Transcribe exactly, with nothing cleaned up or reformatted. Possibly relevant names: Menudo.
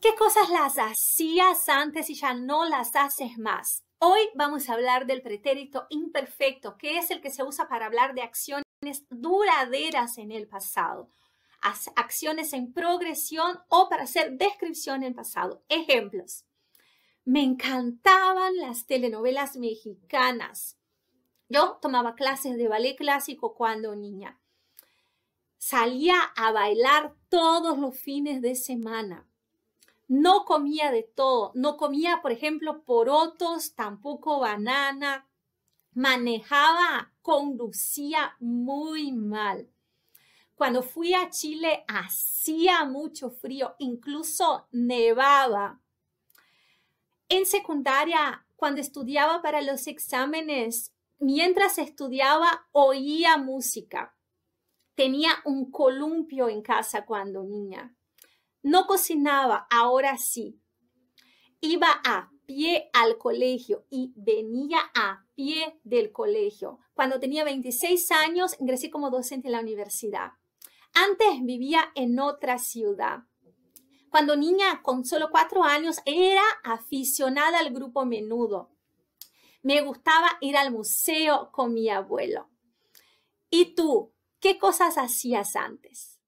¿Qué cosas las hacías antes y ya no las haces más? Hoy vamos a hablar del pretérito imperfecto, que es el que se usa para hablar de acciones duraderas en el pasado, acciones en progresión o para hacer descripción en pasado. Ejemplos. Me encantaban las telenovelas mexicanas. Yo tomaba clases de ballet clásico cuando niña. Salía a bailar todos los fines de semana. No comía de todo. No comía, por ejemplo, porotos, tampoco banana. Manejaba, conducía muy mal. Cuando fui a Chile hacía mucho frío, incluso nevaba. En secundaria, cuando estudiaba para los exámenes, mientras estudiaba oía música. Tenía un columpio en casa cuando niña. No cocinaba, ahora sí. Iba a pie al colegio y venía a pie del colegio. Cuando tenía veintiséis años, ingresé como docente en la universidad. Antes vivía en otra ciudad. Cuando niña, con solo cuatro años, era aficionada al grupo Menudo. Me gustaba ir al museo con mi abuelo. ¿Y tú? ¿Qué cosas hacías antes?